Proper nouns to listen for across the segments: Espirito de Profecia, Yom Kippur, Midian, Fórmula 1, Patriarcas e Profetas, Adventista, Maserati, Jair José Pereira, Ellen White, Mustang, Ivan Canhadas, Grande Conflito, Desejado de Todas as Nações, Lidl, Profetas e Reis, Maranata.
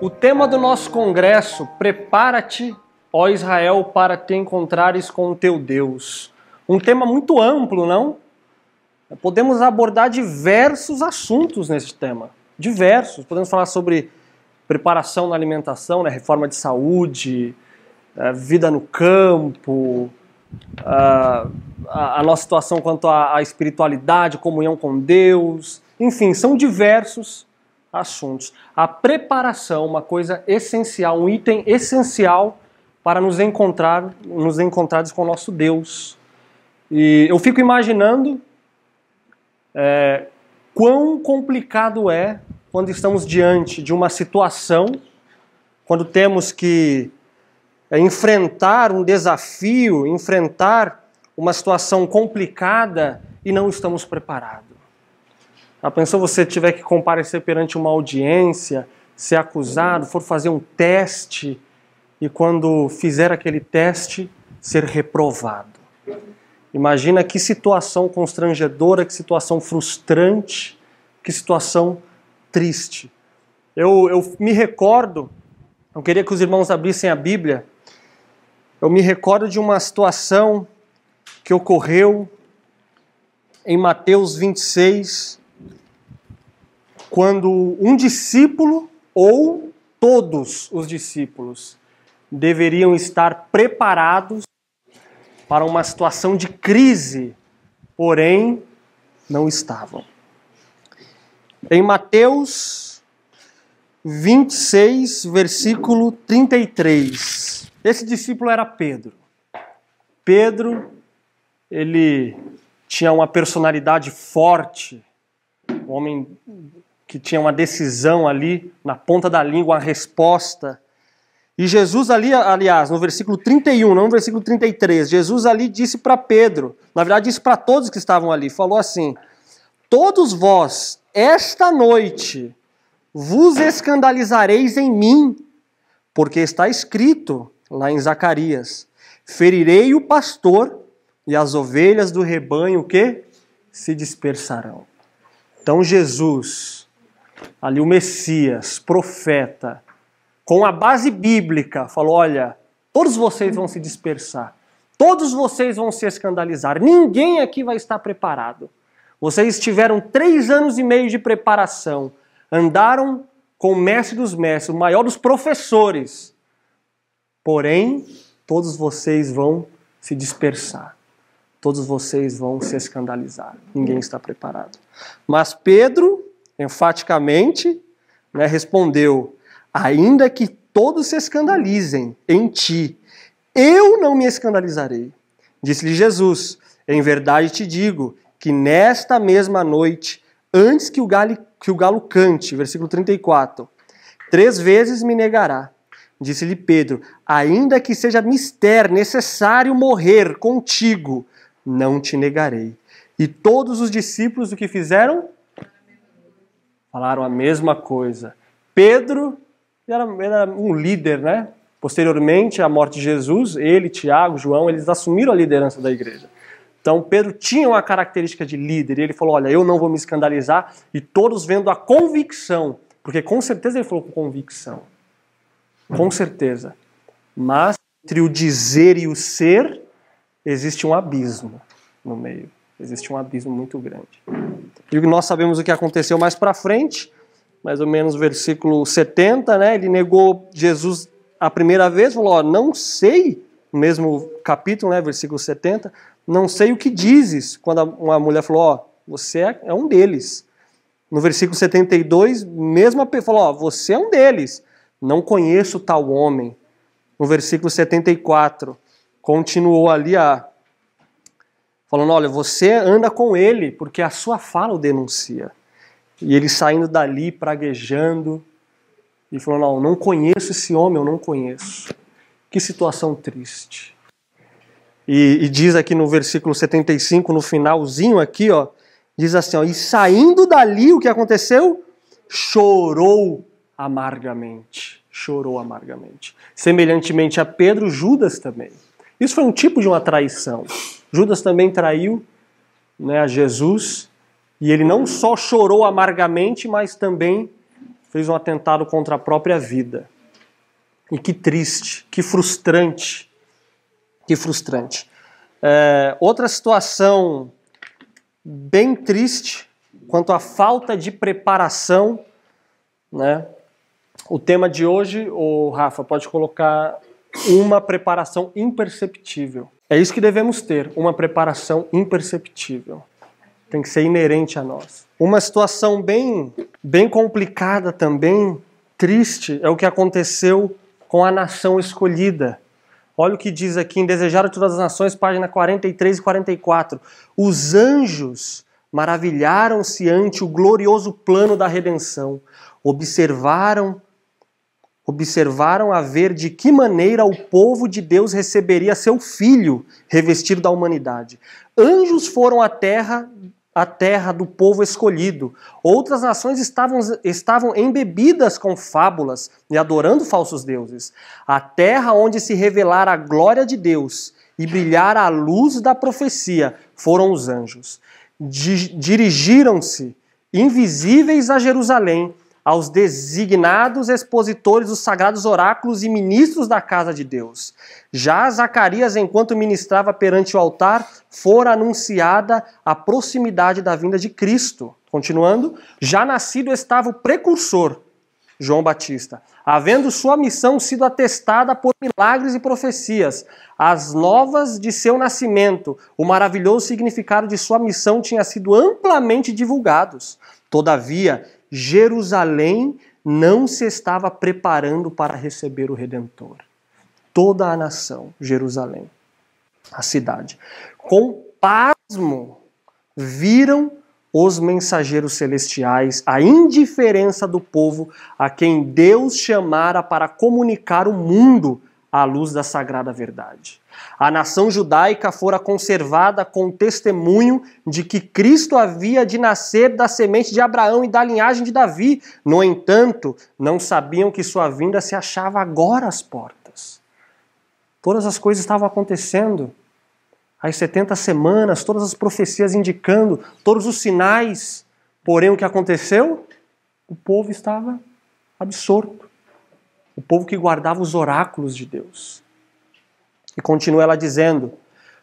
O tema do nosso congresso, prepara-te, ó Israel, para te encontrares com o teu Deus. Um tema muito amplo, não? Podemos abordar diversos assuntos nesse tema. Diversos. Podemos falar sobre preparação na alimentação, né? Reforma de saúde, vida no campo, a nossa situação quanto à espiritualidade, comunhão com Deus. Enfim, são diversos assuntos. A preparação, uma coisa essencial, um item essencial para nos encontrarmos com o nosso Deus. E eu fico imaginando quão complicado é quando estamos diante de uma situação, quando temos que enfrentar um desafio, enfrentar uma situação complicada e não estamos preparados. Já pensou você tiver que comparecer perante uma audiência, ser acusado, for fazer um teste e quando fizer aquele teste, ser reprovado? Imagina que situação constrangedora, que situação frustrante, que situação triste. Eu me recordo, eu queria que os irmãos abrissem a Bíblia, eu me recordo de uma situação que ocorreu em Mateus 26, quando um discípulo ou todos os discípulos deveriam estar preparados para uma situação de crise, porém não estavam. Em Mateus 26, versículo 33, esse discípulo era Pedro. Pedro, ele tinha uma personalidade forte, um homem que tinha uma decisão ali, na ponta da língua, a resposta. E Jesus ali, aliás, no versículo 31, não no versículo 33, Jesus ali disse para Pedro, na verdade disse para todos que estavam ali, falou assim: todos vós, esta noite, vos escandalizareis em mim, porque está escrito lá em Zacarias: ferirei o pastor e as ovelhas do rebanho que se dispersarão. Então Jesus, ali o Messias, profeta, com a base bíblica, falou: olha, todos vocês vão se dispersar, todos vocês vão se escandalizar, ninguém aqui vai estar preparado. Vocês tiveram 3 anos e meio de preparação, andaram com o mestre dos mestres, o maior dos professores, porém, todos vocês vão se dispersar, todos vocês vão se escandalizar, ninguém está preparado. Mas Pedro, enfaticamente, né, respondeu: ainda que todos se escandalizem em ti, eu não me escandalizarei. Disse-lhe Jesus: em verdade te digo que nesta mesma noite, antes que o galo cante, versículo 34, 3 vezes me negará. Disse-lhe Pedro: ainda que seja mister, necessário morrer contigo, não te negarei. E todos os discípulos o que fizeram? Falaram a mesma coisa. Pedro era um líder, né? Posteriormente à morte de Jesus, ele, Tiago, João, eles assumiram a liderança da igreja. Então Pedro tinha uma característica de líder. E ele falou: olha, eu não vou me escandalizar. E todos vendo a convicção, porque com certeza ele falou com convicção. Com certeza. Mas entre o dizer e o ser, existe um abismo no meio. Existe um abismo muito grande. E nós sabemos o que aconteceu mais para frente, mais ou menos versículo 70, né? Ele negou Jesus a primeira vez, falou: ó, não sei, no mesmo capítulo, né, versículo 70, não sei o que dizes, quando uma mulher falou: ó, você é um deles. No versículo 72, mesma pessoa falou: ó, você é um deles, não conheço tal homem. No versículo 74, continuou ali falando: olha, você anda com ele, porque a sua fala o denuncia. E ele saindo dali, praguejando, e falou: não, não conheço esse homem, eu não conheço. Que situação triste. E diz aqui no versículo 75, no finalzinho aqui, ó, diz assim, ó: e saindo dali, o que aconteceu? chorou amargamente. Chorou amargamente. Semelhantemente a Pedro, Judas também. Isso foi um tipo de uma traição. Judas também traiu, né, a Jesus, e ele não só chorou amargamente, mas também fez um atentado contra a própria vida. E que triste, que frustrante. Que frustrante. Outra situação bem triste quanto à falta de preparação, né? O tema de hoje, o Rafa, pode colocar uma preparação imperceptível. É isso que devemos ter, uma preparação imperceptível. Tem que ser inerente a nós. Uma situação bem complicada também, triste, é o que aconteceu com a nação escolhida. Olha o que diz aqui em Desejado de Todas as Nações, página 43 e 44. Os anjos maravilharam-se ante o glorioso plano da redenção. Observaram a ver de que maneira o povo de Deus receberia seu filho revestido da humanidade. Anjos foram à terra do povo escolhido. Outras nações estavam embebidas com fábulas e adorando falsos deuses. A terra onde se revelara a glória de Deus e brilhara a luz da profecia foram os anjos. Dirigiram-se, invisíveis, a Jerusalém, aos designados expositores dos sagrados oráculos e ministros da casa de Deus. Já Zacarias, enquanto ministrava perante o altar, fora anunciada a proximidade da vinda de Cristo. Continuando, já nascido estava o precursor, João Batista, havendo sua missão sido atestada por milagres e profecias, as novas de seu nascimento, o maravilhoso significado de sua missão tinha sido amplamente divulgados. Todavia, Jerusalém não se estava preparando para receber o Redentor. Toda a nação, Jerusalém, a cidade, com pasmo, viram os mensageiros celestiais a indiferença do povo a quem Deus chamara para comunicar o mundo à luz da sagrada verdade. A nação judaica fora conservada com o testemunho de que Cristo havia de nascer da semente de Abraão e da linhagem de Davi. No entanto, não sabiam que sua vinda se achava agora às portas. Todas as coisas estavam acontecendo. As 70 semanas, todas as profecias indicando, todos os sinais. Porém, o que aconteceu? O povo estava absorto. O povo que guardava os oráculos de Deus. E continua ela dizendo,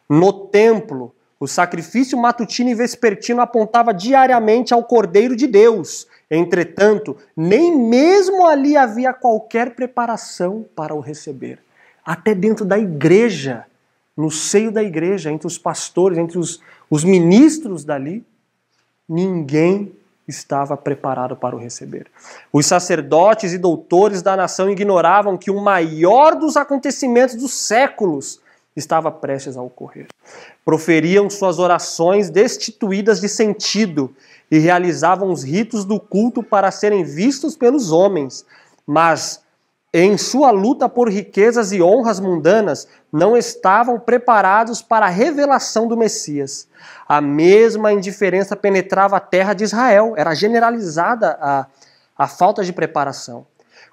no templo, o sacrifício matutino e vespertino apontava diariamente ao Cordeiro de Deus. Entretanto, nem mesmo ali havia qualquer preparação para o receber. Até dentro da igreja, no seio da igreja, entre os pastores, entre os ministros dali, ninguém estava preparado para o receber. Os sacerdotes e doutores da nação ignoravam que o maior dos acontecimentos dos séculos estava prestes a ocorrer. Proferiam suas orações destituídas de sentido e realizavam os ritos do culto para serem vistos pelos homens, mas em sua luta por riquezas e honras mundanas, não estavam preparados para a revelação do Messias. A mesma indiferença penetrava a terra de Israel. Era generalizada a falta de preparação.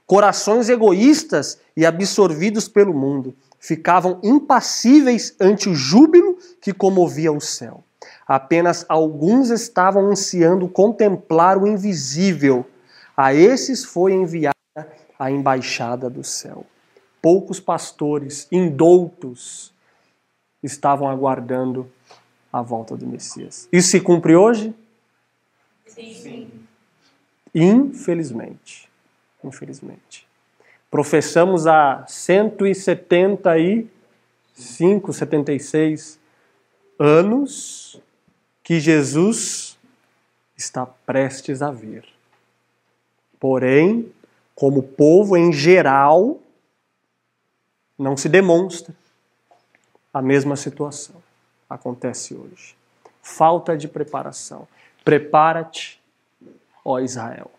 Corações egoístas e absorvidos pelo mundo ficavam impassíveis ante o júbilo que comovia o céu. Apenas alguns estavam ansiando contemplar o invisível. A esses foi enviada a embaixada do céu. Poucos pastores indoutos estavam aguardando a volta do Messias. Isso se cumpre hoje? Sim. Infelizmente. Infelizmente. Professamos há 175, 76 anos que Jesus está prestes a vir. Porém, como povo em geral, não se demonstra. A mesma situação acontece hoje. Falta de preparação. Prepara-te, ó Israel.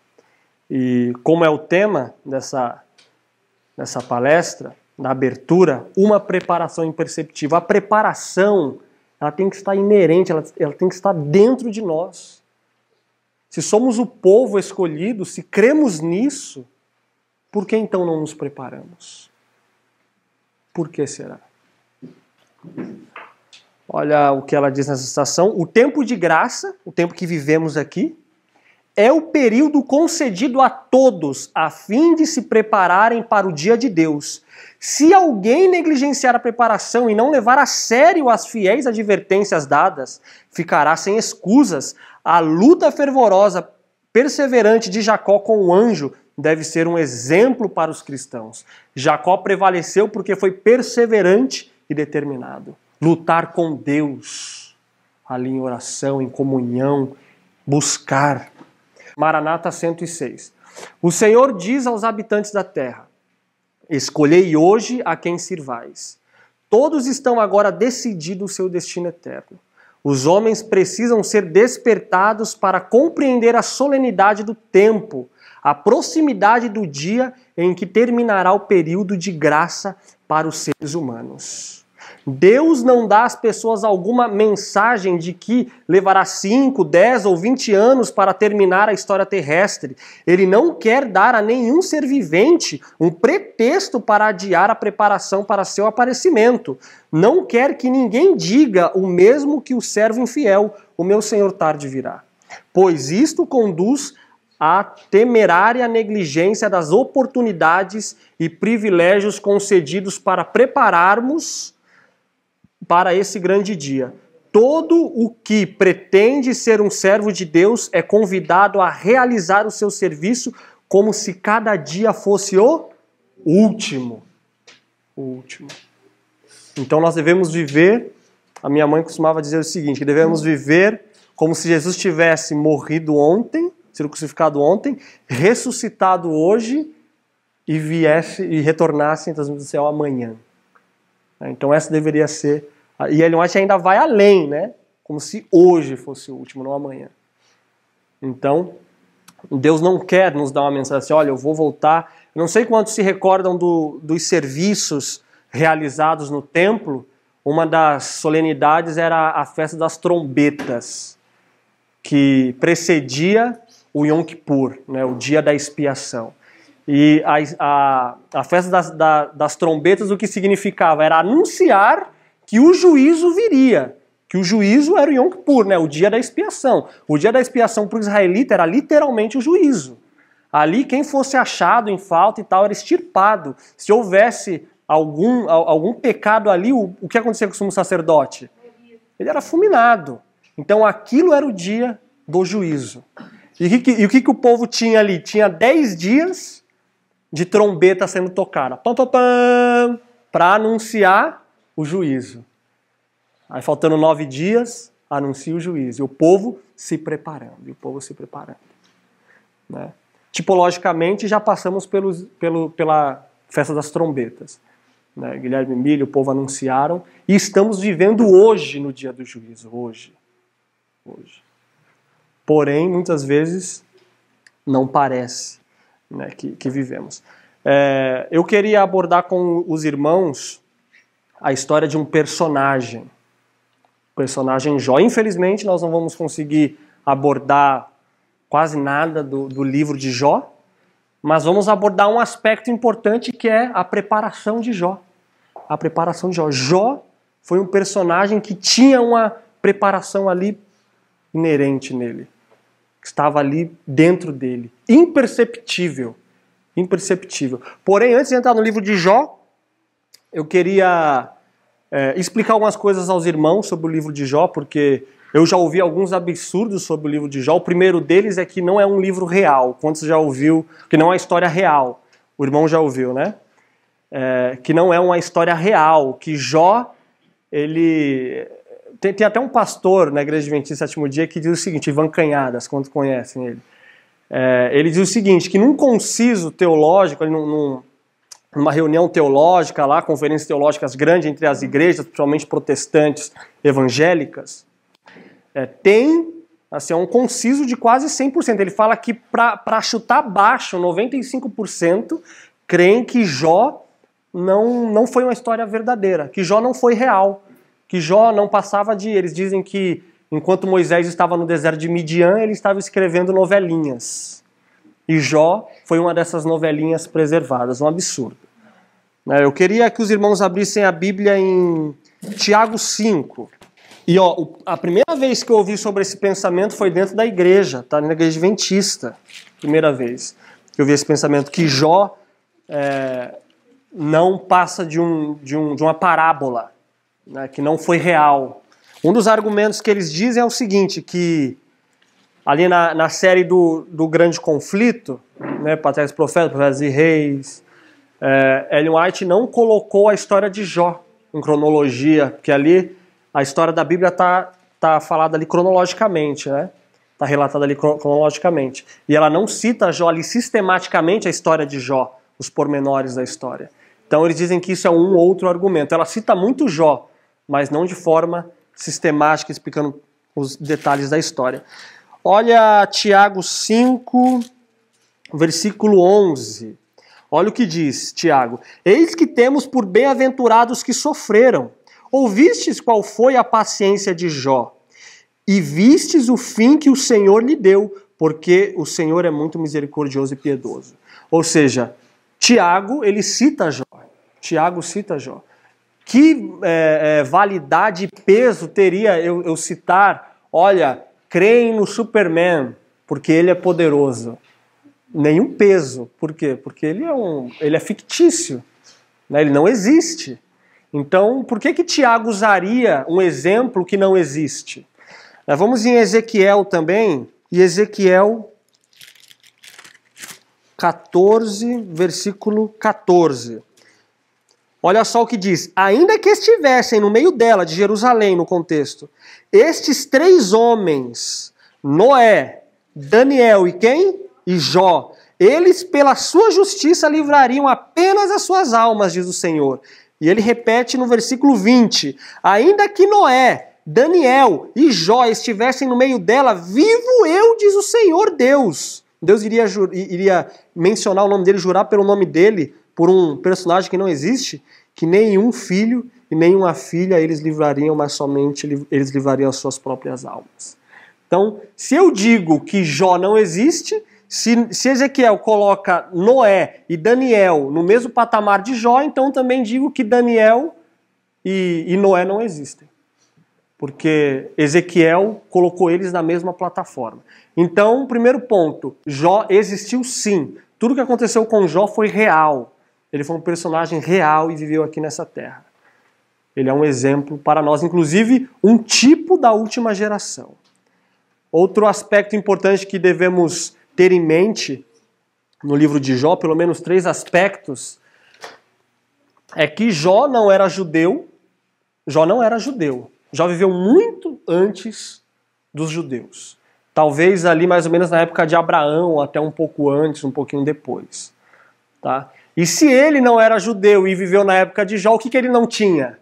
E como é o tema dessa palestra, na abertura, uma preparação imperceptível. A preparação, ela tem que estar inerente, ela tem que estar dentro de nós. Se somos o povo escolhido, se cremos nisso, por que então não nos preparamos? Por que será? Olha o que ela diz nessa citação. O tempo de graça, o tempo que vivemos aqui, é o período concedido a todos a fim de se prepararem para o dia de Deus. Se alguém negligenciar a preparação e não levar a sério as fiéis advertências dadas, ficará sem escusas. A luta fervorosa, perseverante de Jacó com o anjo deve ser um exemplo para os cristãos. Jacó prevaleceu porque foi perseverante e determinado. Lutar com Deus, ali em oração, em comunhão, buscar. Maranata 106. O Senhor diz aos habitantes da terra, escolhei hoje a quem sirvais. Todos estão agora decididos o seu destino eterno. Os homens precisam ser despertados para compreender a solenidade do tempo, a proximidade do dia em que terminará o período de graça para os seres humanos. Deus não dá às pessoas alguma mensagem de que levará 5, 10 ou 20 anos para terminar a história terrestre. Ele não quer dar a nenhum ser vivente um pretexto para adiar a preparação para seu aparecimento. Não quer que ninguém diga o mesmo que o servo infiel, o meu Senhor tarde virá. Pois isto conduz à temerária negligência das oportunidades e privilégios concedidos para prepararmos para esse grande dia. Todo o que pretende ser um servo de Deus é convidado a realizar o seu serviço como se cada dia fosse o último. O último. Então nós devemos viver, a minha mãe costumava dizer o seguinte, que devemos viver como se Jesus tivesse morrido ontem, sido crucificado ontem, ressuscitado hoje e viesse e retornasse entre as nuvens do céu amanhã. Então essa deveria ser... E Ellen White ainda vai além, né? Como se hoje fosse o último, não amanhã. Então, Deus não quer nos dar uma mensagem assim, olha, eu vou voltar. Eu não sei quantos se recordam dos serviços realizados no templo. Uma das solenidades era a festa das trombetas, que precedia o Yom Kippur, né? O dia da expiação. E a festa das trombetas, o que significava? Era anunciar que o juízo viria. Que o juízo era o Yom Kippur, né? O dia da expiação. O dia da expiação para o israelita era literalmente o juízo. Ali quem fosse achado em falta e tal era extirpado. Se houvesse algum pecado ali, o que acontecia com o sumo sacerdote? Ele era fulminado. Então aquilo era o dia do juízo. E o que o povo tinha ali? Tinha 10 dias... de trombeta sendo tocada, para anunciar o juízo. Aí faltando 9 dias, anuncia o juízo. E o povo se preparando, né? Tipologicamente, já passamos pela festa das trombetas. Né? Guilherme e Emílio, o povo anunciaram. E estamos vivendo hoje no dia do juízo, hoje. Porém, muitas vezes, não parece. Né, que vivemos. Eu queria abordar com os irmãos a história de um personagem. O personagem Jó. Infelizmente, nós não vamos conseguir abordar quase nada do livro de Jó, mas vamos abordar um aspecto importante que é a preparação de Jó. A preparação de Jó. Jó foi um personagem que tinha uma preparação ali inerente nele. Que estava ali dentro dele. Imperceptível. Imperceptível. Porém, antes de entrar no livro de Jó, eu queria explicar algumas coisas aos irmãos sobre o livro de Jó, porque eu já ouvi alguns absurdos sobre o livro de Jó. O primeiro deles é que não é um livro real. Quantos já ouviu? Que não é uma história real. O irmão já ouviu, né? Que não é uma história real. Que Jó, ele... Tem até um pastor na Igreja Adventista do Sétimo Dia que diz o seguinte, Ivan Canhadas, quantos conhecem ele? Ele diz o seguinte, que num conciso teológico, numa reunião teológica lá, conferências teológicas grandes entre as igrejas, principalmente protestantes evangélicas, tem assim, um conciso de quase 100%. Ele fala que para chutar baixo, 95% creem que Jó não foi uma história verdadeira, que Jó não foi real. Que Jó não passava de... Eles dizem que Enquanto Moisés estava no deserto de Midian, ele estava escrevendo novelinhas. E Jó foi uma dessas novelinhas preservadas, um absurdo. Eu queria que os irmãos abrissem a Bíblia em Tiago 5. E ó, a primeira vez que eu ouvi sobre esse pensamento foi dentro da igreja, tá? Na igreja adventista, primeira vez que eu vi esse pensamento, que Jó não passa de uma parábola, né, que não foi real. Um dos argumentos que eles dizem é o seguinte, que ali na série do Grande Conflito, né, Patriarcas e Profetas, Profetas e Reis, Ellen White não colocou a história de Jó em cronologia, porque ali a história da Bíblia tá falada ali cronologicamente, né? Tá relatada ali cronologicamente. E ela não cita Jó ali sistematicamente a história de Jó, os pormenores da história. Então eles dizem que isso é um outro argumento. Ela cita muito Jó, mas não de forma sistemática, explicando os detalhes da história. Olha Tiago 5, versículo 11. Olha o que diz Tiago. Eis que temos por bem-aventurados que sofreram. Ouvistes qual foi a paciência de Jó, e vistes o fim que o Senhor lhe deu, porque o Senhor é muito misericordioso e piedoso. Ou seja, Tiago, ele cita Jó. Tiago cita Jó. Que validade e peso teria eu citar, olha, creem no Superman, porque ele é poderoso. Nenhum peso. Por quê? Porque ele é fictício, né? Ele não existe. Então, por que Tiago usaria um exemplo que não existe? Vamos em Ezequiel também, e Ezequiel 14, versículo 14. Olha só o que diz. Ainda que estivessem no meio dela, de Jerusalém, no contexto, estes três homens, Noé, Daniel e quem? E Jó. Eles, pela sua justiça, livrariam apenas as suas almas, diz o Senhor. E ele repete no versículo 20, ainda que Noé, Daniel e Jó estivessem no meio dela, vivo eu, diz o Senhor Deus. Deus iria mencionar o nome dele, jurar pelo nome dele, por um personagem que não existe, que nenhum filho e nenhuma filha eles livrariam, mas somente eles livrariam as suas próprias almas. Então, se eu digo que Jó não existe, se Ezequiel coloca Noé e Daniel no mesmo patamar de Jó, então também digo que Daniel e Noé não existem. Porque Ezequiel colocou eles na mesma plataforma. Então, primeiro ponto, Jó existiu sim. Tudo que aconteceu com Jó foi real. Ele foi um personagem real e viveu aqui nessa terra. Ele é um exemplo para nós, inclusive um tipo da última geração. Outro aspecto importante que devemos ter em mente no livro de Jó, pelo menos três aspectos, é que Jó não era judeu. Jó não era judeu. Jó viveu muito antes dos judeus. Talvez ali mais ou menos na época de Abraão, ou até um pouco antes, um pouquinho depois. Tá? E se ele não era judeu e viveu na época de Jó, o que ele não tinha?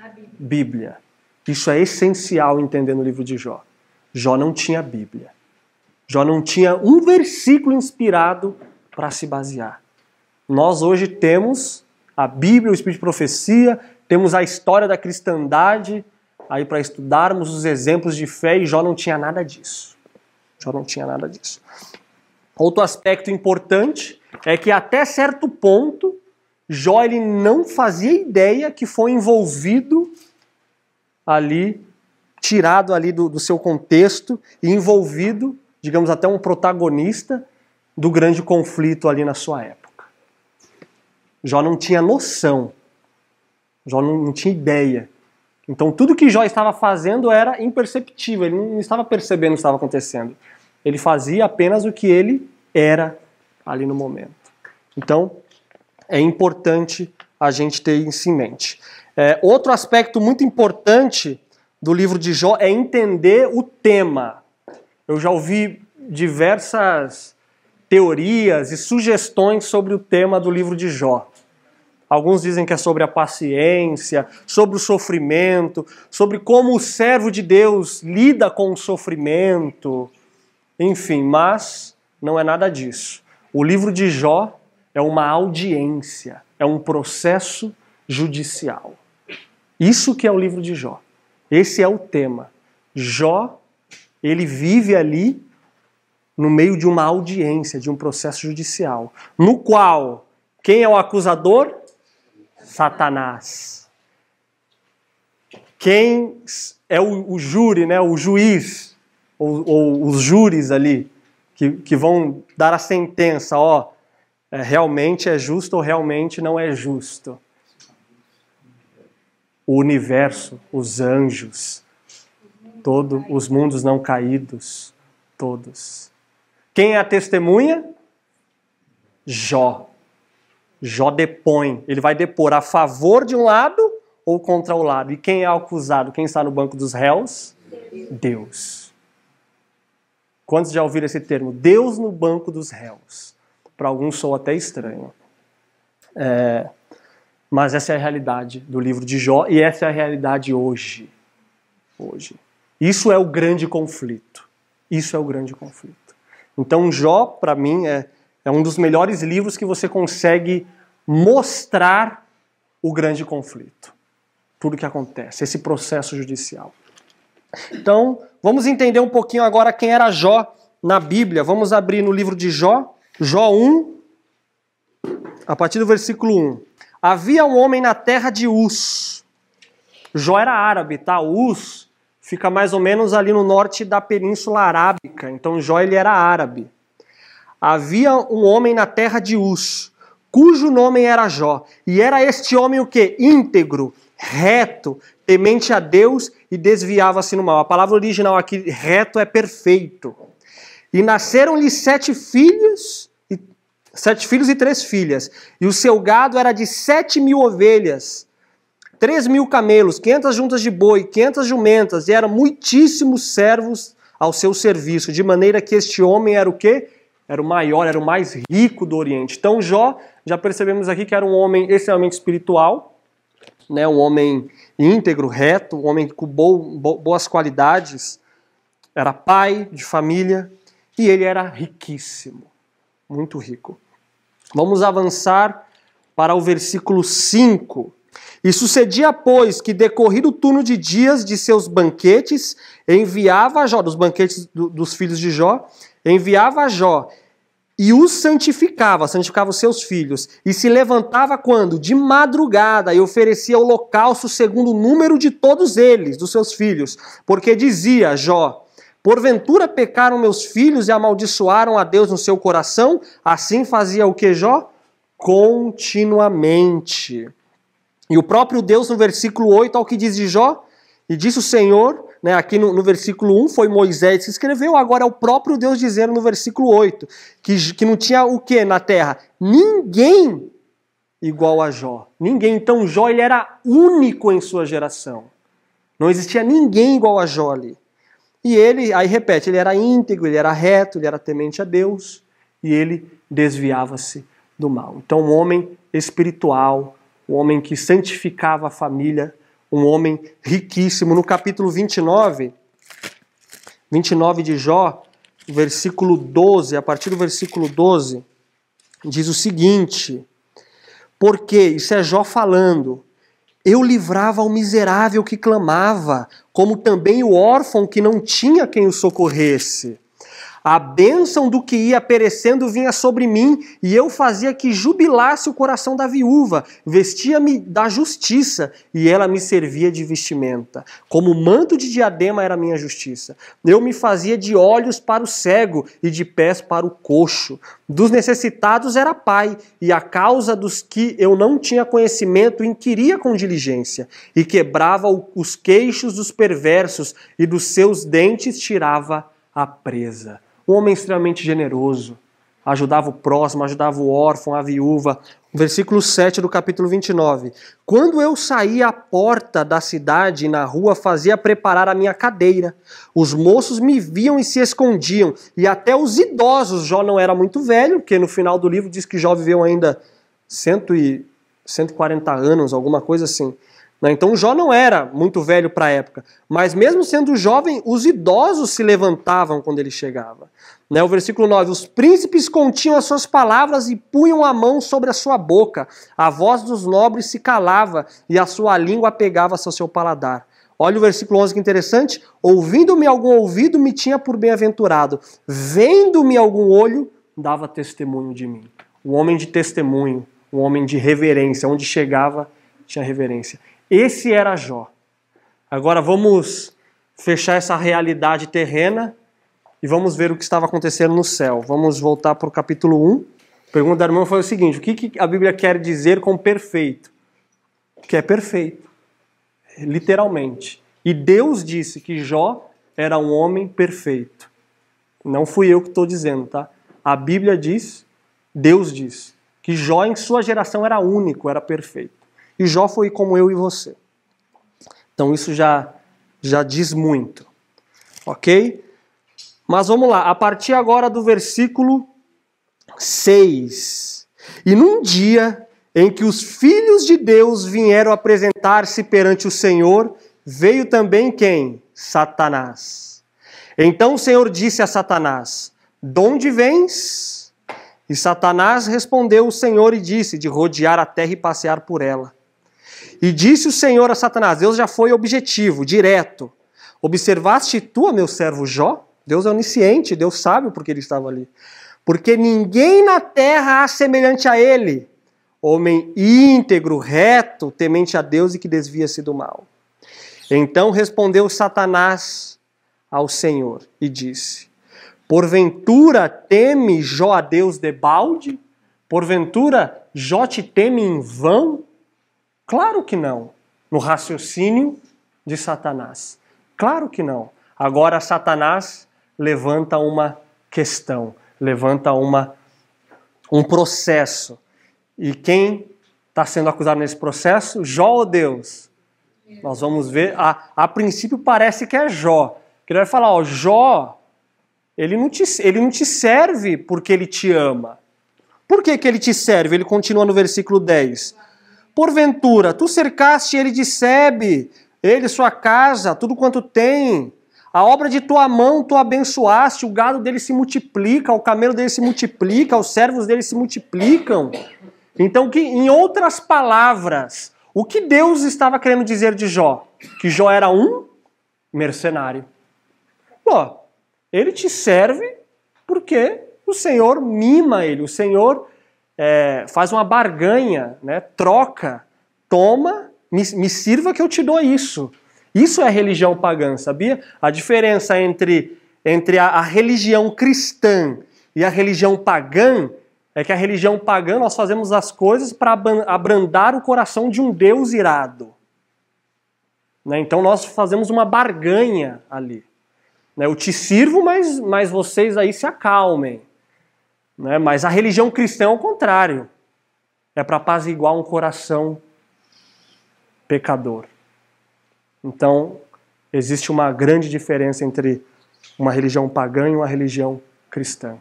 A Bíblia. Bíblia. Isso é essencial entender no livro de Jó. Jó não tinha Bíblia. Jó não tinha um versículo inspirado para se basear. Nós hoje temos a Bíblia, o Espírito de Profecia, temos a história da cristandade, aí para estudarmos os exemplos de fé, e Jó não tinha nada disso. Jó não tinha nada disso. Outro aspecto importante é que até certo ponto, Jó ele não fazia ideia que foi envolvido ali, tirado ali do seu contexto e envolvido, digamos, até um protagonista do grande conflito ali na sua época. Jó não tinha noção. Jó não tinha ideia. Então tudo que Jó estava fazendo era imperceptível. Ele não estava percebendo o que estava acontecendo. Ele fazia apenas o que ele era ali no momento. Então é importante a gente ter isso em mente. Outro aspecto muito importante do livro de Jó é entender o tema. Eu já ouvi diversas teorias e sugestões sobre o tema do livro de Jó. Alguns dizem que é sobre a paciência, sobre o sofrimento, sobre como o servo de Deus lida com o sofrimento. Enfim, mas não é nada disso. O livro de Jó é uma audiência, é um processo judicial. Isso que é o livro de Jó. Esse é o tema. Jó, ele vive ali no meio de uma audiência, de um processo judicial, no qual, quem é o acusador? Satanás. Quem é o júri, né? O juiz, ou os júris ali, que vão dar a sentença, ó, realmente é justo ou realmente não é justo. O universo, os anjos, todos os mundos não caídos, todos. Quem é a testemunha? Jó. Jó depõe. Ele vai depor a favor de um lado ou contra o lado. E quem é o acusado? Quem está no banco dos réus? Deus. Quantos já ouviram esse termo? Deus no banco dos réus. Para alguns soa até estranho. Mas essa é a realidade do livro de Jó e essa é a realidade hoje. Isso é o grande conflito. Isso é o grande conflito. Então Jó, para mim, é um dos melhores livros que você consegue mostrar o grande conflito. Tudo que acontece, esse processo judicial. Então, vamos entender um pouquinho agora quem era Jó na Bíblia. Vamos abrir no livro de Jó, Jó 1, a partir do versículo 1. Havia um homem na terra de Uz. Jó era árabe, tá? Uz fica mais ou menos ali no norte da Península Arábica. Então Jó, ele era árabe. Havia um homem na terra de Uz, cujo nome era Jó. E era este homem o quê? Íntegro, reto, temente a Deus e desviava-se no mal. A palavra original aqui, reto, é perfeito. E nasceram-lhe 7 filhos e 3 filhas. E o seu gado era de 7.000 ovelhas. 3.000 camelos, 500 juntas de boi, 500 jumentas, e eram muitíssimos servos ao seu serviço, de maneira que este homem era o quê? Era o maior, era o mais rico do Oriente. Então Jó, já percebemos aqui que era um homem extremamente espiritual, né? Um homem íntegro, reto, um homem com boas qualidades, era pai de família, e ele era riquíssimo, muito rico. Vamos avançar para o versículo 5. E sucedia, pois, que decorrido o turno de dias de seus banquetes, enviava a Jó, dos banquetes dos filhos de Jó, enviava a Jó e os santificava, santificava os seus filhos, e se levantava quando? De madrugada, e oferecia holocausto segundo o número de todos eles, dos seus filhos, porque dizia Jó: porventura pecaram meus filhos e amaldiçoaram a Deus no seu coração? Assim fazia o que Jó? Continuamente. E o próprio Deus, no versículo 8, ao que diz de Jó, e disse o Senhor, né, aqui no versículo 1 foi Moisés que escreveu, agora é o próprio Deus dizendo no versículo 8, que não tinha o quê na terra? Ninguém igual a Jó. Ninguém. Então Jó, ele era único em sua geração. Não existia ninguém igual a Jó ali. E ele, aí repete, ele era íntegro, ele era reto, ele era temente a Deus, e ele desviava-se do mal. Então um homem espiritual, um homem que santificava a família, um homem riquíssimo. No capítulo 29 de Jó, versículo 12, a partir do versículo 12, diz o seguinte: porque, isso é Jó falando, eu livrava o miserável que clamava, como também o órfão que não tinha quem o socorresse. A bênção do que ia perecendo vinha sobre mim, e eu fazia que jubilasse o coração da viúva, vestia-me da justiça, e ela me servia de vestimenta. Como manto de diadema era minha justiça. Eu me fazia de olhos para o cego, e de pés para o coxo. Dos necessitados era pai, e a causa dos que eu não tinha conhecimento inquiria com diligência, e quebrava os queixos dos perversos, e dos seus dentes tirava a presa. Um homem extremamente generoso, ajudava o próximo, ajudava o órfão, a viúva. Versículo 7 do capítulo 29. Quando eu saía à porta da cidade e na rua fazia preparar a minha cadeira, os moços me viam e se escondiam, e até os idosos. Jó não era muito velho, porque no final do livro diz que Jó viveu ainda 140 anos, alguma coisa assim. Então Jó não era muito velho para a época, mas mesmo sendo jovem, os idosos se levantavam quando ele chegava. O versículo 9, os príncipes continham as suas palavras e punham a mão sobre a sua boca, a voz dos nobres se calava e a sua língua apegava-se ao seu paladar. Olha o versículo 11, que interessante. Ouvindo-me algum ouvido, me tinha por bem-aventurado. Vendo-me algum olho, dava testemunho de mim. Um homem de testemunho, um homem de reverência. Onde chegava, tinha reverência. Esse era Jó. Agora vamos fechar essa realidade terrena e vamos ver o que estava acontecendo no céu. Vamos voltar para o capítulo 1. A pergunta da irmã foi o seguinte: o que a Bíblia quer dizer com perfeito? Que é perfeito, literalmente. E Deus disse que Jó era um homem perfeito. Não fui eu que estou dizendo, tá? A Bíblia diz, Deus diz, que Jó em sua geração era único, era perfeito. E Jó foi como eu e você. Então isso já diz muito. Ok? Mas vamos lá, a partir agora do versículo 6. E num dia em que os filhos de Deus vieram apresentar-se perante o Senhor, veio também quem? Satanás. Então o Senhor disse a Satanás: "Donde vens?" E Satanás respondeu o Senhor e disse: "De rodear a terra e passear por ela." E disse o Senhor a Satanás, Deus já foi objetivo, direto: "Observaste tu a meu servo Jó?" Deus é onisciente, Deus sabe porque ele estava ali. "Porque ninguém na terra há semelhante a ele, homem íntegro, reto, temente a Deus e que desvia-se do mal." Então respondeu Satanás ao Senhor e disse: "Porventura teme Jó a Deus debalde? Porventura Jó te teme em vão?" Claro que não, no raciocínio de Satanás. Claro que não. Agora Satanás levanta uma questão, levanta um processo. E quem está sendo acusado nesse processo? Jó ou Deus? Nós vamos ver, a princípio parece que é Jó. Ele vai falar: ó, Jó, ele não te serve porque ele te ama. Por que ele te serve? Ele continua no versículo 10. "Porventura, tu cercaste ele de sebe, ele, sua casa, tudo quanto tem. A obra de tua mão tu abençoaste, o gado dele se multiplica, o camelo dele se multiplica, os servos dele se multiplicam." Então, em outras palavras, o que Deus estava querendo dizer de Jó? Que Jó era um mercenário. Ó, ele te serve porque o Senhor mima ele, o Senhor faz uma barganha, né? Troca, toma, me sirva que eu te dou isso. Isso é religião pagã, sabia? A diferença entre a religião cristã e a religião pagã é que a religião pagã nós fazemos as coisas para abrandar o coração de um Deus irado. Né? Então nós fazemos uma barganha ali. Né? Eu te sirvo, mas vocês aí se acalmem. Né? Mas a religião cristã é o contrário. É para apaziguar um coração pecador. Então, existe uma grande diferença entre uma religião pagã e uma religião cristã.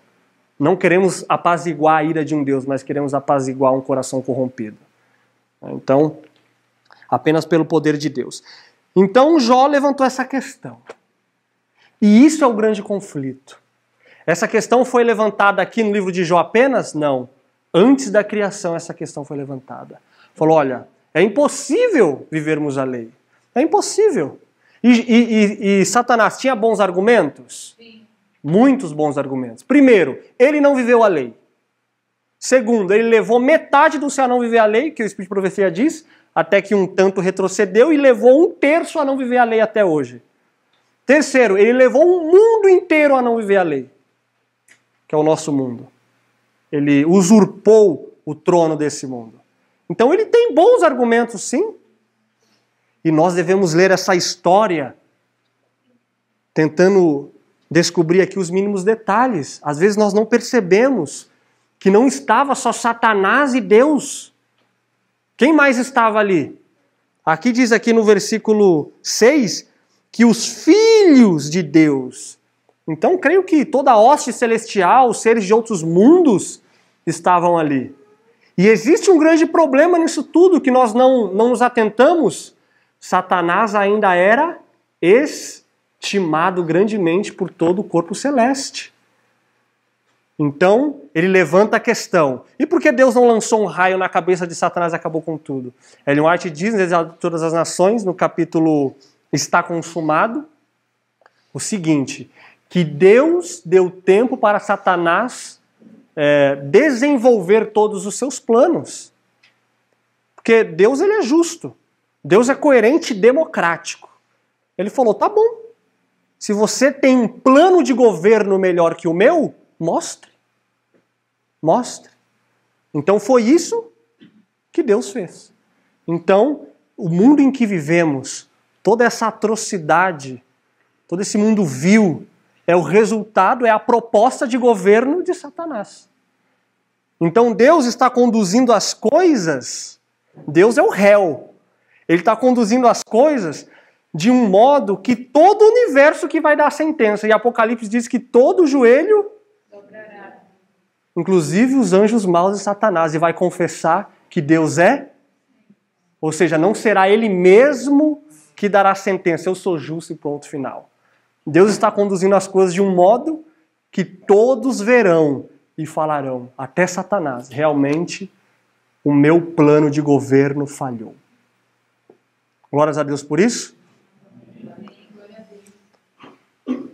Não queremos apaziguar a ira de um Deus, mas queremos apaziguar um coração corrompido. Então, apenas pelo poder de Deus. Então, Jó levantou essa questão. E isso é o grande conflito. Essa questão foi levantada aqui no livro de Jó apenas? Não. Antes da criação, essa questão foi levantada. Falou: olha, é impossível vivermos a lei. É impossível. E Satanás tinha bons argumentos? Sim. Muitos bons argumentos. Primeiro, ele não viveu a lei. Segundo, ele levou metade do céu a não viver a lei, que o Espírito de Profecia diz, até que um tanto retrocedeu, e levou 1/3 a não viver a lei até hoje. Terceiro, ele levou um mundo inteiro a não viver a lei, que é o nosso mundo. Ele usurpou o trono desse mundo. Então ele tem bons argumentos, sim. E nós devemos ler essa história tentando descobrir aqui os mínimos detalhes. Às vezes nós não percebemos que não estava só Satanás e Deus. Quem mais estava ali? Aqui diz aqui no versículo 6 que os filhos de Deus. Então creio que toda a hoste celestial, os seres de outros mundos estavam ali. E existe um grande problema nisso tudo que nós não nos atentamos. Satanás ainda era estimado grandemente por todo o corpo celeste. Então, ele levanta a questão. E por que Deus não lançou um raio na cabeça de Satanás e acabou com tudo? Ellen White diz, no Desejado de Todas as Nações, no capítulo está consumado, o seguinte, que Deus deu tempo para Satanás desenvolver todos os seus planos. Porque Deus, ele é justo. Deus é coerente e democrático. Ele falou, tá bom, se você tem um plano de governo melhor que o meu, mostre. Mostre. Então foi isso que Deus fez. Então, o mundo em que vivemos, toda essa atrocidade, todo esse mundo vil, é o resultado, é a proposta de governo de Satanás. Então Deus está conduzindo as coisas, Deus é o réu. Ele está conduzindo as coisas de um modo que todo o universo que vai dar a sentença. E Apocalipse diz que todo joelho, dobrará, inclusive os anjos maus de Satanás, e vai confessar que Deus é. Ou seja, não será ele mesmo que dará a sentença. Eu sou justo e ponto final. Deus está conduzindo as coisas de um modo que todos verão e falarão, até Satanás, realmente o meu plano de governo falhou. Glórias a Deus por isso.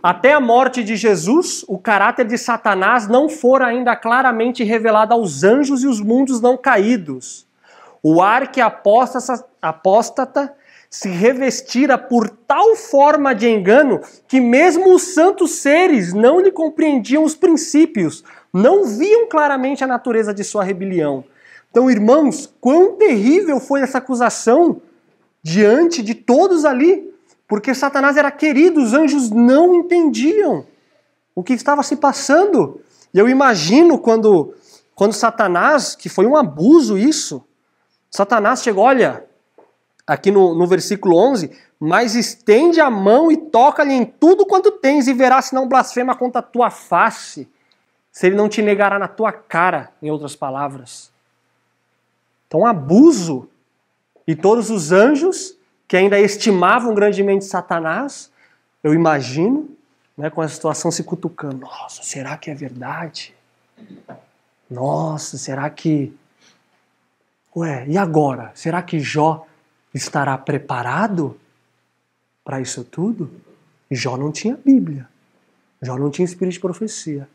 Até a morte de Jesus, o caráter de Satanás não fora ainda claramente revelado aos anjos e os mundos não caídos. O arque-apóstata se revestira por tal forma de engano que mesmo os santos seres não lhe compreendiam os princípios, não viam claramente a natureza de sua rebelião. Então, irmãos, quão terrível foi essa acusação diante de todos ali, porque Satanás era querido, os anjos não entendiam o que estava se passando. E eu imagino quando Satanás, que foi um abuso isso, Satanás chegou, olha, aqui no versículo 11, mas estende a mão e toca-lhe em tudo quanto tens e verás se não blasfema contra a tua face, se ele não te negará na tua cara, em outras palavras. Então, abuso. E todos os anjos que ainda estimavam grandemente Satanás, eu imagino, né, com a situação se cutucando. Nossa, será que é verdade? Nossa, será que... Ué, e agora? Será que Jó estará preparado para isso tudo? Jó não tinha Bíblia. Jó não tinha espírito de profecia.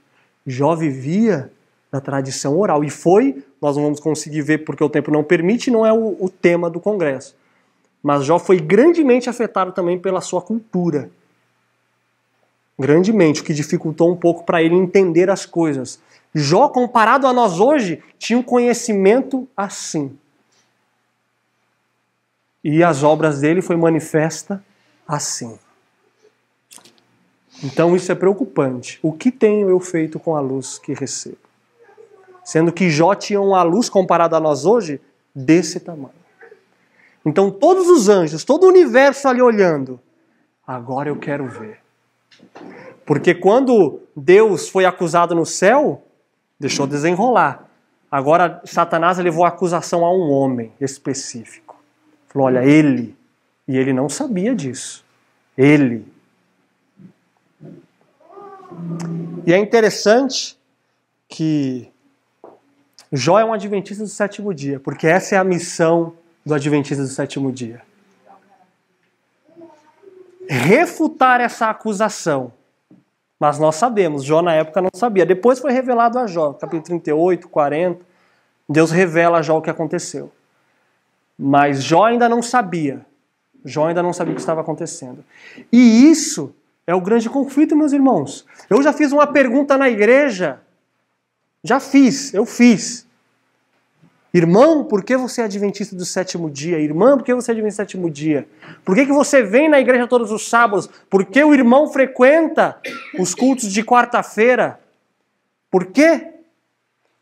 Jó vivia na tradição oral. E foi, nós não vamos conseguir ver porque o tempo não permite, não é o tema do congresso. Mas Jó foi grandemente afetado também pela sua cultura. Grandemente, o que dificultou um pouco para ele entender as coisas. Jó, comparado a nós hoje, tinha um conhecimento assim. E as obras dele foi manifesta assim. Então isso é preocupante. O que tenho eu feito com a luz que recebo? Sendo que Jó tinha uma luz, comparada a nós hoje, desse tamanho. Então todos os anjos, todo o universo ali olhando, agora eu quero ver. Porque quando Deus foi acusado no céu, deixou desenrolar. Agora Satanás levou a acusação a um homem específico. Falou, olha, ele. E ele não sabia disso. Ele. E é interessante que Jó é um adventista do sétimo dia, porque essa é a missão do adventista do sétimo dia. Refutar essa acusação. Mas nós sabemos, Jó na época não sabia. Depois foi revelado a Jó, capítulo 38, 40. Deus revela a Jó o que aconteceu. Mas Jó ainda não sabia. Jó ainda não sabia o que estava acontecendo. E isso é o grande conflito, meus irmãos. Eu já fiz uma pergunta na igreja. Eu fiz. Irmão, por que você é adventista do sétimo dia? Irmã, por que você é adventista do sétimo dia? Por que você vem na igreja todos os sábados? Por que o irmão frequenta os cultos de quarta-feira? Por quê?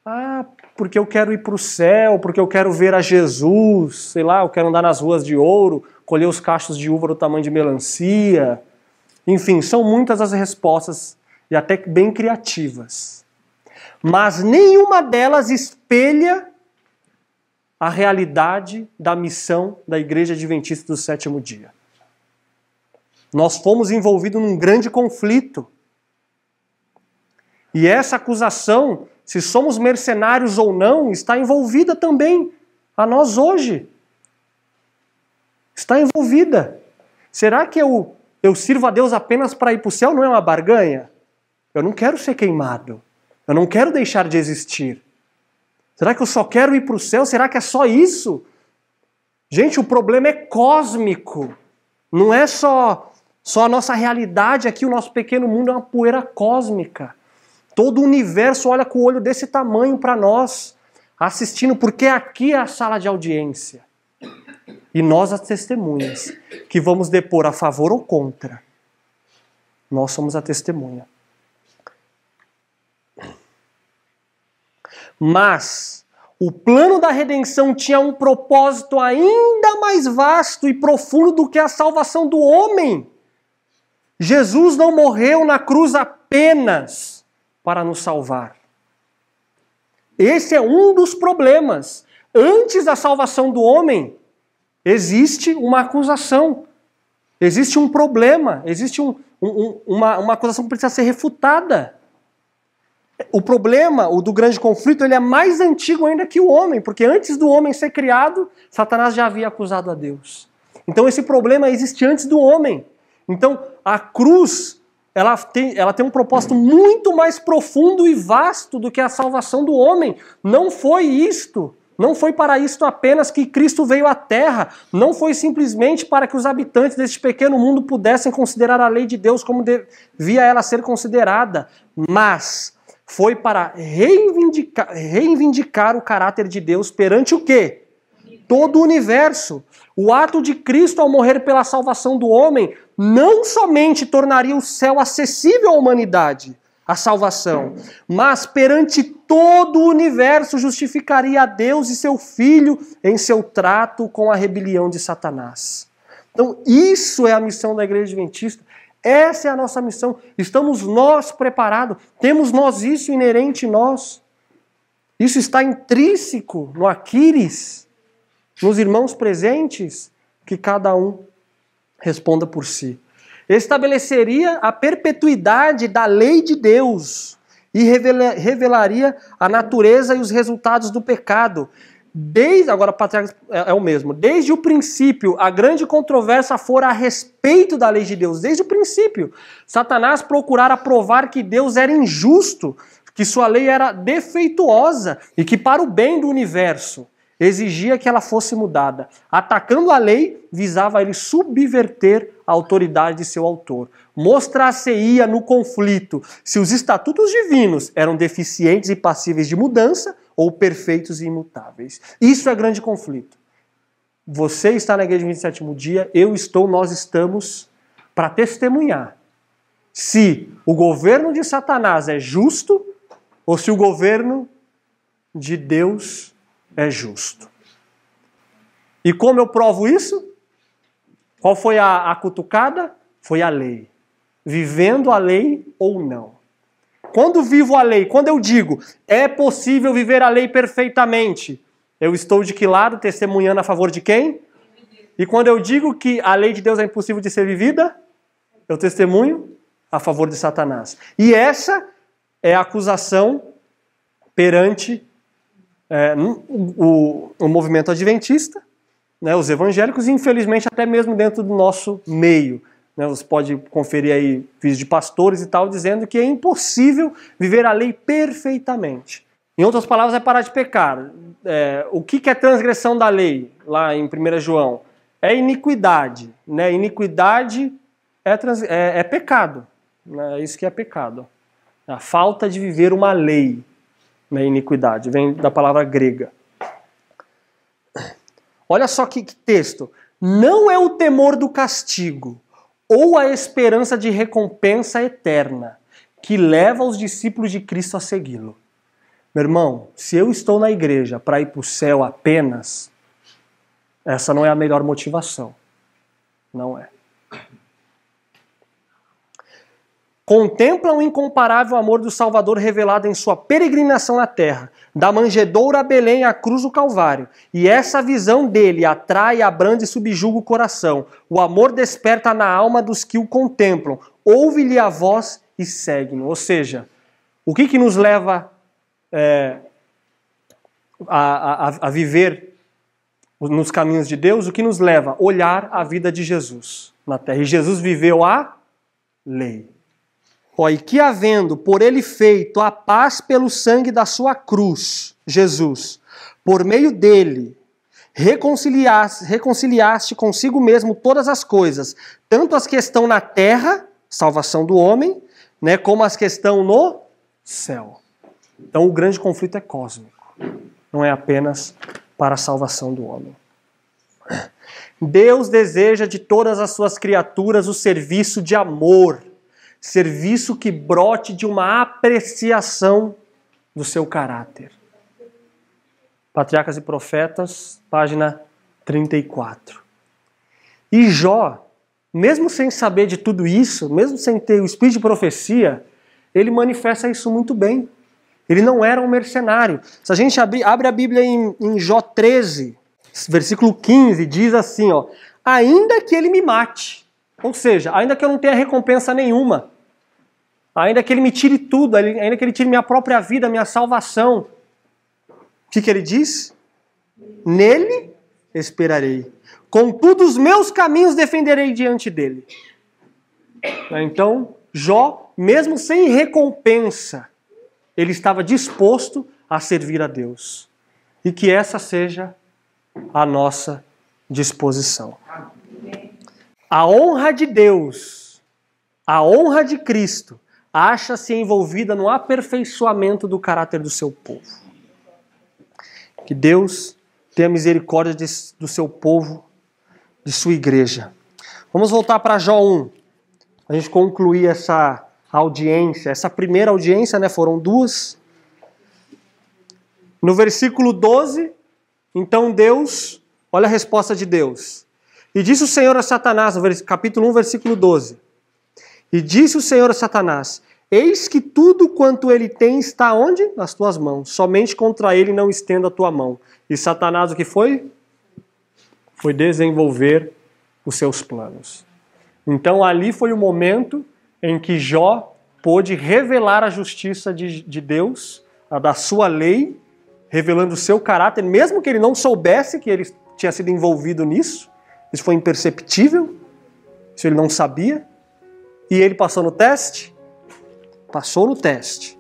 Ah, porque eu quero ir para o céu, porque eu quero ver a Jesus, sei lá, eu quero andar nas ruas de ouro, colher os cachos de uva do tamanho de melancia. Enfim, são muitas as respostas e até bem criativas. Mas nenhuma delas espelha a realidade da missão da Igreja Adventista do Sétimo Dia. Nós fomos envolvidos num grande conflito. E essa acusação, se somos mercenários ou não, está envolvida também a nós hoje. Está envolvida. Será que eu sirvo a Deus apenas para ir para o céu? Não é uma barganha? Eu não quero ser queimado. Eu não quero deixar de existir. Será que eu só quero ir para o céu? Será que é só isso? Gente, o problema é cósmico. Não é só a nossa realidade aqui, o nosso pequeno mundo é uma poeira cósmica. Todo o universo olha com o olho desse tamanho para nós, assistindo, porque aqui é a sala de audiência. E nós, as testemunhas, que vamos depor a favor ou contra. Nós somos a testemunha. Mas o plano da redenção tinha um propósito ainda mais vasto e profundo do que a salvação do homem. Jesus não morreu na cruz apenas para nos salvar. Esse é um dos problemas. Antes da salvação do homem, existe uma acusação, existe um problema, existe uma acusação que precisa ser refutada. O problema, o do grande conflito, ele é mais antigo ainda que o homem, porque antes do homem ser criado, Satanás já havia acusado a Deus. Então esse problema existe antes do homem. Então a cruz, ela tem um propósito muito mais profundo e vasto do que a salvação do homem. Não foi isto. Não foi para isto apenas que Cristo veio à Terra. Não foi simplesmente para que os habitantes deste pequeno mundo pudessem considerar a lei de Deus como devia ela ser considerada. Mas foi para reivindicar o caráter de Deus perante o quê? Todo o universo. O ato de Cristo ao morrer pela salvação do homem não somente tornaria o céu acessível à humanidade, a salvação, mas perante todo o universo justificaria a Deus e seu Filho em seu trato com a rebelião de Satanás. Então isso é a missão da Igreja Adventista, essa é a nossa missão, estamos nós preparados, temos nós isso inerente em nós, isso está intrínseco no Aquiris, nos irmãos presentes, que cada um responda por si. Estabeleceria a perpetuidade da lei de Deus e revelaria a natureza e os resultados do pecado. Agora, Patriarcas é o mesmo. Desde o princípio, a grande controvérsia fora a respeito da lei de Deus. Desde o princípio, Satanás procurara provar que Deus era injusto, que sua lei era defeituosa e que para o bem do universo exigia que ela fosse mudada. Atacando a lei, visava ele subverter a autoridade de seu autor. Mostrar-se-ia no conflito se os estatutos divinos eram deficientes e passíveis de mudança ou perfeitos e imutáveis. Isso é grande conflito. Você está na Igreja do 27º Dia, eu estou, nós estamos para testemunhar se o governo de Satanás é justo ou se o governo de Deus é justo. E como eu provo isso? Qual foi a cutucada? Foi a lei. Vivendo a lei ou não. Quando vivo a lei, quando eu digo, é possível viver a lei perfeitamente, eu estou de que lado? Testemunhando a favor de quem? E quando eu digo que a lei de Deus é impossível de ser vivida, eu testemunho a favor de Satanás. E essa é a acusação perante o movimento adventista, né, os evangélicos, e infelizmente até mesmo dentro do nosso meio. Né, você pode conferir aí vídeos de pastores e tal, dizendo que é impossível viver a lei perfeitamente. Em outras palavras, é parar de pecar. O que é transgressão da lei, lá em 1 João? É iniquidade. Né, iniquidade é pecado. Né, isso que é pecado. A falta de viver uma lei. Né, iniquidade, vem da palavra grega. Olha só que texto. Não é o temor do castigo ou a esperança de recompensa eterna que leva os discípulos de Cristo a segui-lo. Meu irmão, se eu estou na igreja para ir para o céu apenas, essa não é a melhor motivação. Não é. Contemplam o incomparável amor do Salvador revelado em sua peregrinação na terra, da manjedoura a Belém à cruz do Calvário. E essa visão dele atrai, abranda e subjuga o coração. O amor desperta na alma dos que o contemplam. Ouve-lhe a voz e segue-no. Ou seja, o que nos leva a viver nos caminhos de Deus? O que nos leva? Olhar a vida de Jesus. na terra. E Jesus viveu a lei. Ó, e que havendo por ele feito a paz pelo sangue da sua cruz, Jesus, por meio dele, reconciliaste consigo mesmo todas as coisas, tanto as que estão na terra, salvação do homem, né, como as que estão no céu. Então o grande conflito é cósmico, não é apenas para a salvação do homem. Deus deseja de todas as suas criaturas o serviço de amor, serviço que brote de uma apreciação do seu caráter. Patriarcas e Profetas, página 34. E Jó, mesmo sem saber de tudo isso, mesmo sem ter o espírito de profecia, ele manifesta isso muito bem. Ele não era um mercenário. Se a gente abre a Bíblia em Jó 13, versículo 15, diz assim, ó, ainda que ele me mate, ou seja, ainda que eu não tenha recompensa nenhuma, ainda que ele me tire tudo, ainda que ele tire minha própria vida, minha salvação, o que ele diz? Nele esperarei. Contudo, os meus caminhos defenderei diante dele. Então, Jó, mesmo sem recompensa, ele estava disposto a servir a Deus. E que essa seja a nossa disposição. A honra de Deus, a honra de Cristo, acha-se envolvida no aperfeiçoamento do caráter do seu povo. Que Deus tenha misericórdia do seu povo, de sua igreja. Vamos voltar para Jó 1. A gente concluir essa audiência, essa primeira audiência, né? Foram duas. No versículo 12, então Deus, olha a resposta de Deus. E disse o Senhor a Satanás, capítulo 1, versículo 12. E disse o Senhor a Satanás, eis que tudo quanto ele tem está onde? Nas tuas mãos. Somente contra ele não estenda a tua mão. E Satanás o que foi? Foi desenvolver os seus planos. Então ali foi o momento em que Jó pôde revelar a justiça de Deus, a da sua lei, revelando o seu caráter, mesmo que ele não soubesse que ele tinha sido envolvido nisso. Isso foi imperceptível, isso ele não sabia. E ele passou no teste? Passou no teste.